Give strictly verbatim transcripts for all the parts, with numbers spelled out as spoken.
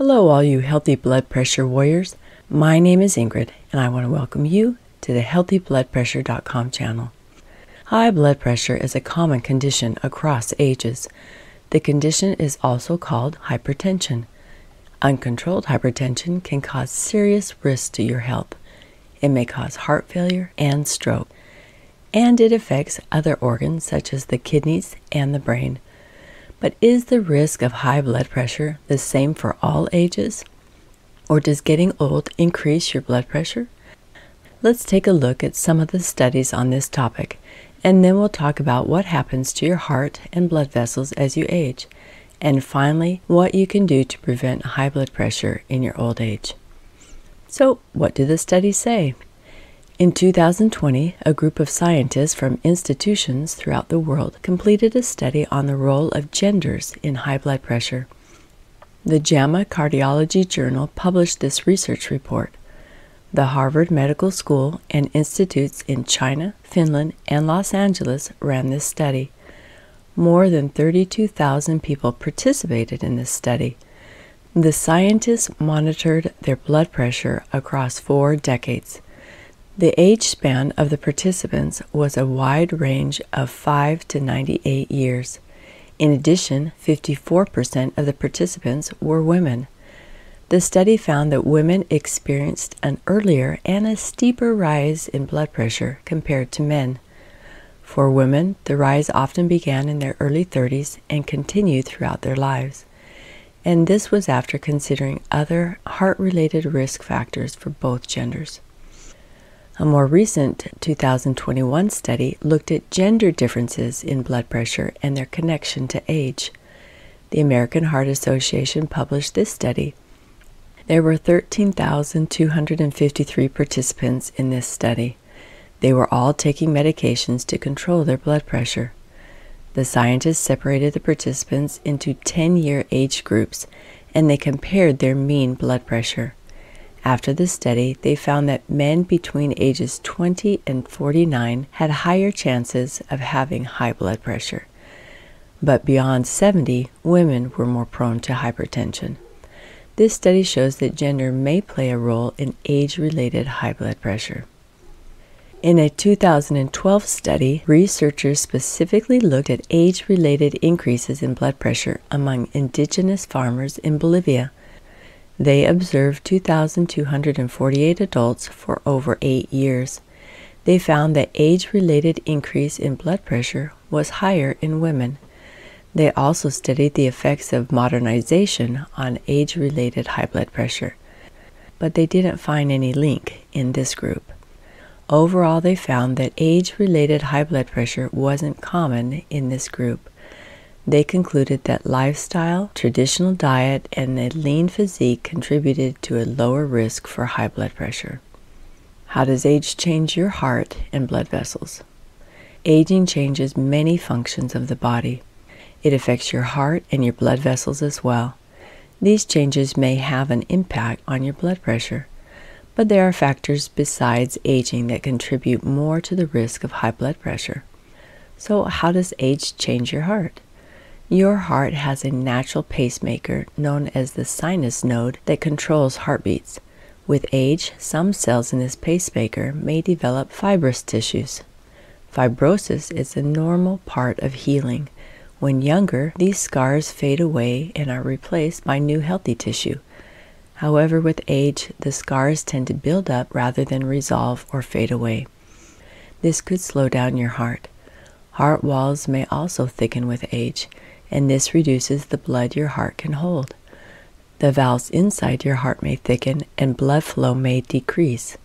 Hello all you healthy blood pressure warriors. My name is Ingrid and I want to welcome you to the Healthy Blood Pressure dot com channel. High blood pressure is a common condition across ages. The condition is also called hypertension. Uncontrolled hypertension can cause serious risks to your health. It may cause heart failure and stroke, and it affects other organs such as the kidneys and the brain. But is the risk of high blood pressure the same for all ages? Or does getting old increase your blood pressure? Let's take a look at some of the studies on this topic, and then we'll talk about what happens to your heart and blood vessels as you age, and finally, what you can do to prevent high blood pressure in your old age. So, what do the studies say? In two thousand twenty, a group of scientists from institutions throughout the world completed a study on the role of genders in high blood pressure. The JAMA Cardiology Journal published this research report. The Harvard Medical School and institutes in China, Finland, and Los Angeles ran this study. More than thirty-two thousand people participated in this study. The scientists monitored their blood pressure across four decades. The age span of the participants was a wide range of five to ninety-eight years. In addition, fifty-four percent of the participants were women. The study found that women experienced an earlier and a steeper rise in blood pressure compared to men. For women, the rise often began in their early thirties and continued throughout their lives. And this was after considering other heart-related risk factors for both genders. A more recent two thousand twenty-one study looked at gender differences in blood pressure and their connection to age. The American Heart Association published this study. There were thirteen thousand two hundred fifty-three participants in this study. They were all taking medications to control their blood pressure. The scientists separated the participants into ten-year age groups, and they compared their mean blood pressure. After the study, they found that men between ages twenty and forty-nine had higher chances of having high blood pressure. But beyond seventy, women were more prone to hypertension. This study shows that gender may play a role in age-related high blood pressure. In a two thousand twelve study, researchers specifically looked at age-related increases in blood pressure among indigenous farmers in Bolivia. They observed two thousand two hundred forty-eight adults for over eight years. They found that age-related increase in blood pressure was higher in women. They also studied the effects of modernization on age-related high blood pressure, but they didn't find any link in this group. Overall, they found that age-related high blood pressure wasn't common in this group. They concluded that lifestyle, traditional diet, and a lean physique contributed to a lower risk for high blood pressure. How does age change your heart and blood vessels? Aging changes many functions of the body. It affects your heart and your blood vessels as well. These changes may have an impact on your blood pressure, but there are factors besides aging that contribute more to the risk of high blood pressure. So, how does age change your heart? Your heart has a natural pacemaker known as the sinus node that controls heartbeats. With age, some cells in this pacemaker may develop fibrous tissues. Fibrosis is a normal part of healing. When younger, these scars fade away and are replaced by new healthy tissue. However, with age, the scars tend to build up rather than resolve or fade away. This could slow down your heart. Heart walls may also thicken with age, and this reduces the blood your heart can hold. The valves inside your heart may thicken and blood flow may decrease.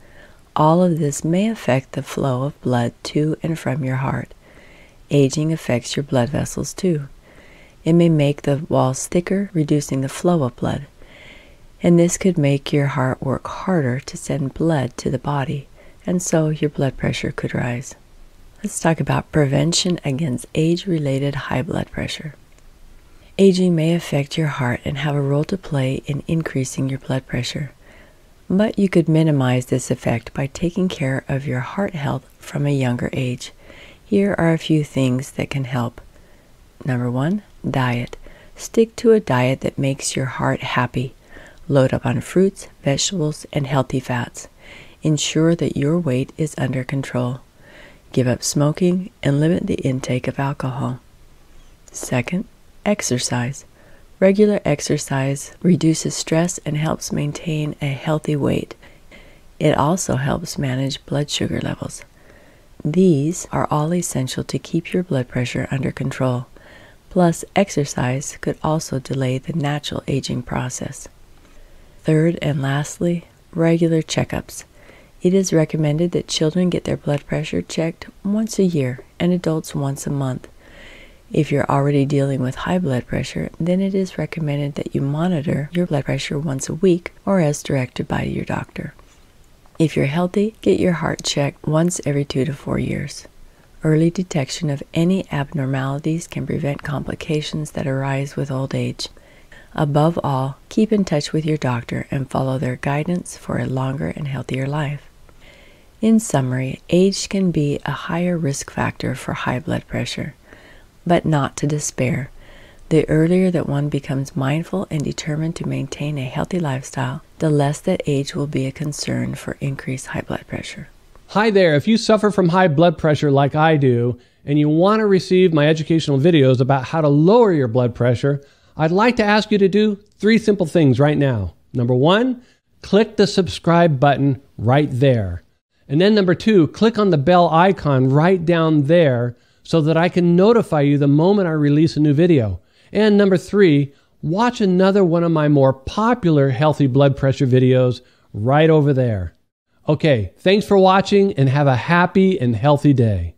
All of this may affect the flow of blood to and from your heart. Aging affects your blood vessels too. It may make the walls thicker, reducing the flow of blood. And this could make your heart work harder to send blood to the body, and so your blood pressure could rise. Let's talk about prevention against age-related high blood pressure. Aging may affect your heart and have a role to play in increasing your blood pressure, but you could minimize this effect by taking care of your heart health from a younger age. Here are a few things that can help. Number one, diet. Stick to a diet that makes your heart happy. Load up on fruits, vegetables, and healthy fats. Ensure that your weight is under control. Give up smoking and limit the intake of alcohol. Second, exercise. Regular exercise reduces stress and helps maintain a healthy weight. It also helps manage blood sugar levels. These are all essential to keep your blood pressure under control. Plus, exercise could also delay the natural aging process. Third and lastly, regular checkups. It is recommended that children get their blood pressure checked once a year and adults once a month. If you're already dealing with high blood pressure, then it is recommended that you monitor your blood pressure once a week or as directed by your doctor. If you're healthy, get your heart checked once every two to four years. Early detection of any abnormalities can prevent complications that arise with old age. Above all, keep in touch with your doctor and follow their guidance for a longer and healthier life. In summary, age can be a higher risk factor for high blood pressure, but not to despair. The earlier that one becomes mindful and determined to maintain a healthy lifestyle, the less that age will be a concern for increased high blood pressure. Hi there, if you suffer from high blood pressure like I do, and you want to receive my educational videos about how to lower your blood pressure, I'd like to ask you to do three simple things right now. Number one, click the subscribe button right there. And then number two, click on the bell icon right down there so that I can notify you the moment I release a new video. And number three, watch another one of my more popular healthy blood pressure videos right over there. Okay, thanks for watching and have a happy and healthy day.